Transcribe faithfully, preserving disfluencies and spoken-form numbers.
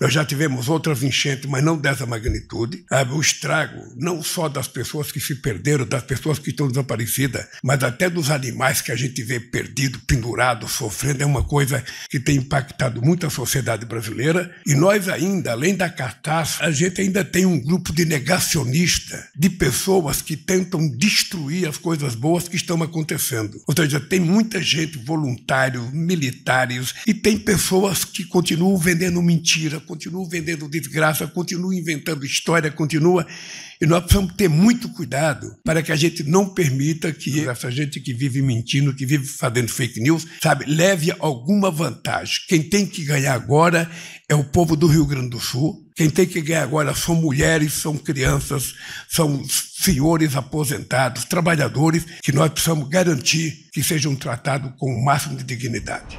Nós já tivemos outras enchentes, mas não dessa magnitude. O estrago, não só das pessoas que se perderam, das pessoas que estão desaparecidas, mas até dos animais que a gente vê perdido, pendurado, sofrendo, é uma coisa que tem impactado muito a sociedade brasileira. E nós ainda, além da catástrofe, a gente ainda tem um grupo de negacionistas, de pessoas que tentam destruir as coisas boas que estão acontecendo. Ou seja, tem muita gente, voluntários, militares, e tem pessoas que continuam vendendo mentira, continuam vendendo desgraça, continuam inventando história, continua. E nós precisamos ter muito cuidado para que a gente não permita que essa gente que vive mentindo, que vive fazendo fake news, sabe, leve alguma vantagem. Quem tem que ganhar agora é o povo do Rio Grande do Sul. Quem tem que ganhar agora são mulheres, são crianças, são senhores aposentados, trabalhadores, que nós precisamos garantir que sejam tratados com o máximo de dignidade.